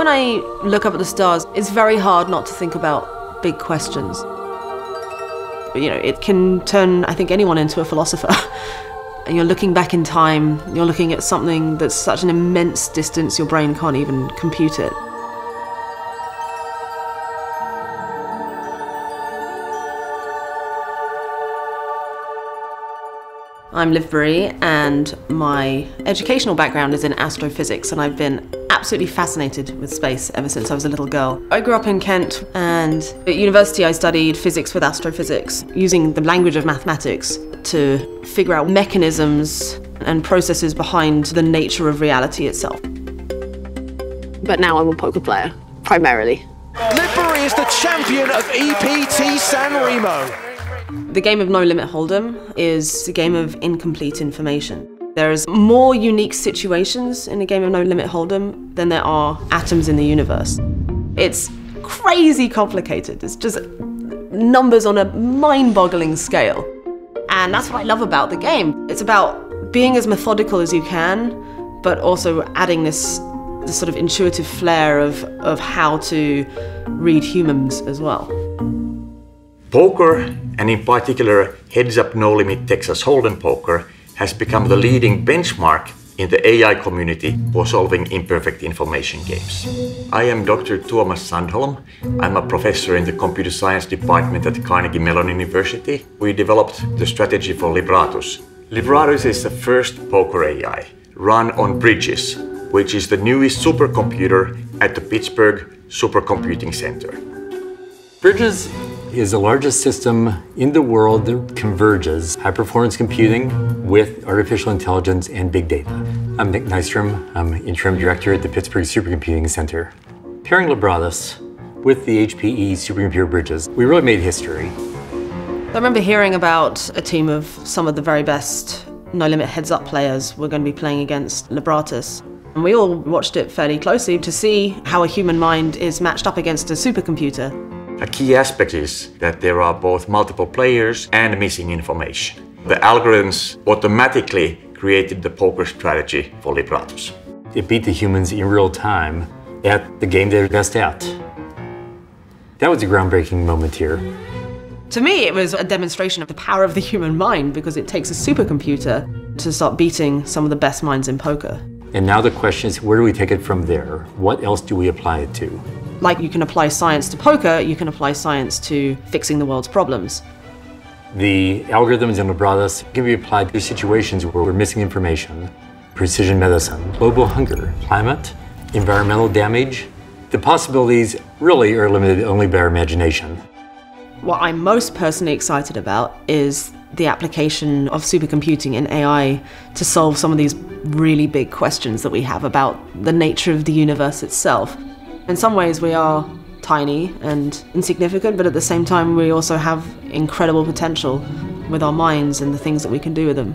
When I look up at the stars, it's very hard not to think about big questions. You know, it can turn, I think, anyone into a philosopher. And you're looking back in time, you're looking at something that's such an immense distance your brain can't even compute it. I'm Liv Boeree, and my educational background is in astrophysics, and I've been absolutely fascinated with space ever since I was a little girl. I grew up in Kent, and at university I studied physics with astrophysics, using the language of mathematics to figure out mechanisms and processes behind the nature of reality itself. But now I'm a poker player, primarily. Liv Boeree is the champion of EPT San Remo. The game of No Limit Hold'em is a game of incomplete information. There is more unique situations in a game of No Limit Hold'em than there are atoms in the universe. It's crazy complicated. It's just numbers on a mind-boggling scale. And that's what I love about the game. It's about being as methodical as you can, but also adding this sort of intuitive flair of how to read humans as well. Poker, and in particular Heads Up No Limit Texas Hold'em poker, has become the leading benchmark in the AI community for solving imperfect information games. I am Dr. Tuomas Sandholm. I'm a professor in the computer science department at Carnegie Mellon University. We developed the strategy for Libratus. Libratus is the first poker AI run on Bridges, which is the newest supercomputer at the Pittsburgh Supercomputing Center. Bridges is the largest system in the world that converges high-performance computing with artificial intelligence and big data. I'm Nick Nystrom. I'm interim director at the Pittsburgh Supercomputing Center. Pairing Libratus with the HPE supercomputer Bridges, we really made history. I remember hearing about a team of some of the very best No Limit Heads Up players were going to be playing against Libratus. And we all watched it fairly closely to see how a human mind is matched up against a supercomputer. A key aspect is that there are both multiple players and missing information. The algorithms automatically created the poker strategy for Libratus. It beat the humans in real time at the game they were best at. That was a groundbreaking moment here. To me, it was a demonstration of the power of the human mind, because it takes a supercomputer to start beating some of the best minds in poker. And now the question is, where do we take it from there? What else do we apply it to? Like you can apply science to poker, you can apply science to fixing the world's problems. The algorithms in Libratus can be applied to situations where we're missing information, precision medicine, global hunger, climate, environmental damage. The possibilities really are limited only by our imagination. What I'm most personally excited about is the application of supercomputing and AI to solve some of these really big questions that we have about the nature of the universe itself. In some ways we are tiny and insignificant, but at the same time we also have incredible potential with our minds and the things that we can do with them.